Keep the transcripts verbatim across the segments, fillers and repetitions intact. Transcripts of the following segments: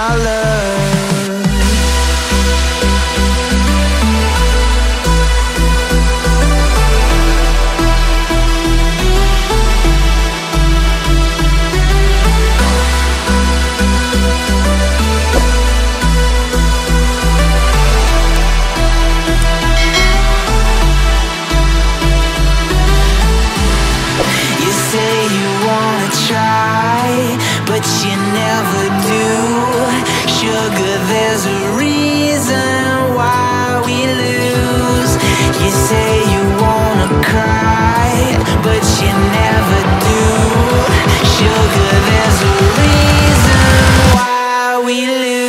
our love. You say you wanna try, but you never do. Sugar, there's a reason why we lose. You say you wanna cry, but you never do. Sugar, there's a reason why we lose.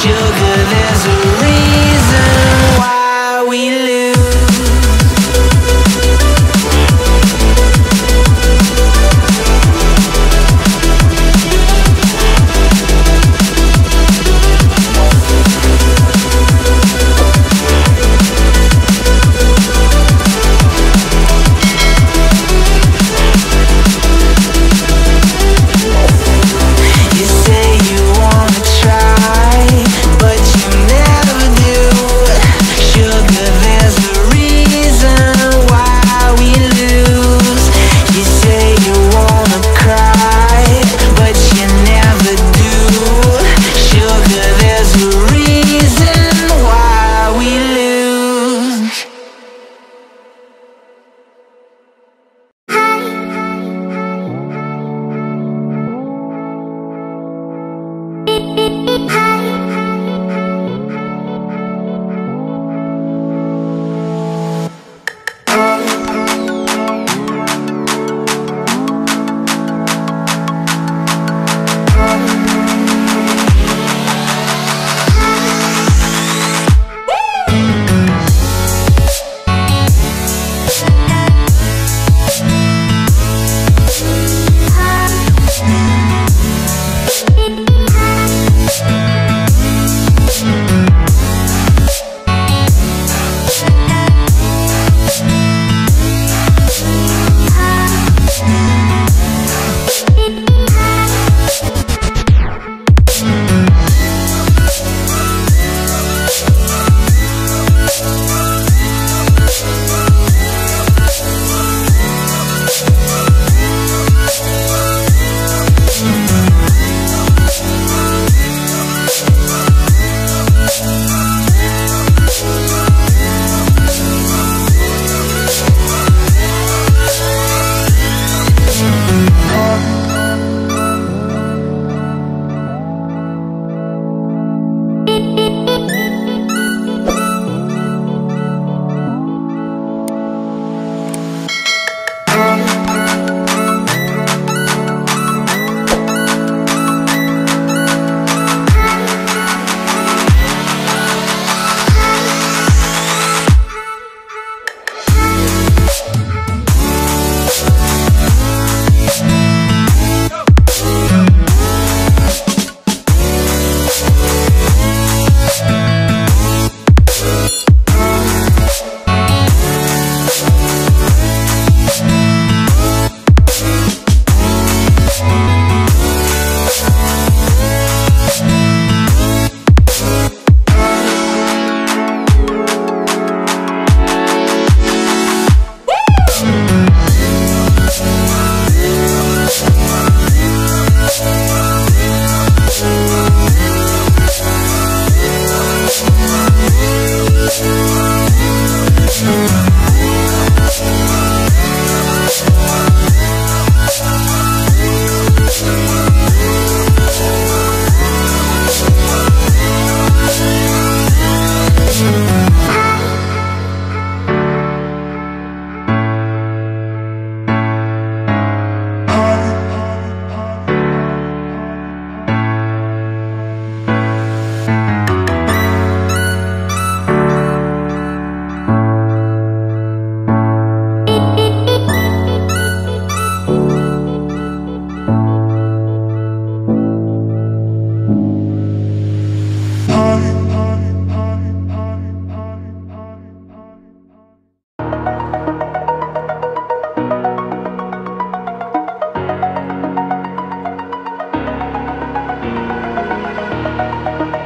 Sugar, there's a reason why we lose. You say you wanna try, but you never do.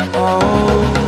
done. Oh.